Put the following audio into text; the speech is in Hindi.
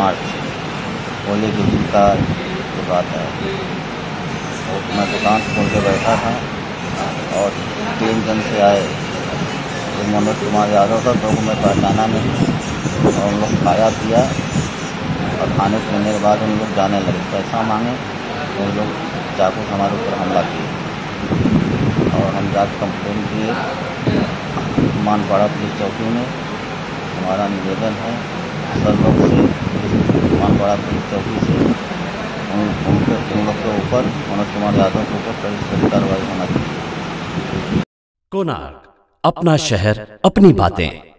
मार्च होली के दिन का जो बात है, मैं दुकान खोल के बैठा था और 3 जन से आए, तो मोहम्मद कुमार यादव था, तो मैं पहचाना नहीं और उन लोग खाया पिया और खाने पीने के बाद उन लोग जाने लगे, पैसा मांगे, तो उन लोग चाकू से हमारे ऊपर हमला किए और हम जाकर कंप्लेन किए मानपाड़ा पुलिस चौकी में। हमारा निवेदन है सब लोग से मानपाड़ा पुलिस चौकी से उन लोग के ऊपर मनोज कुमार यादव के ऊपर कड़ी कार्रवाई होना चाहिए। कोणार्क, अपना शहर अपनी बातें।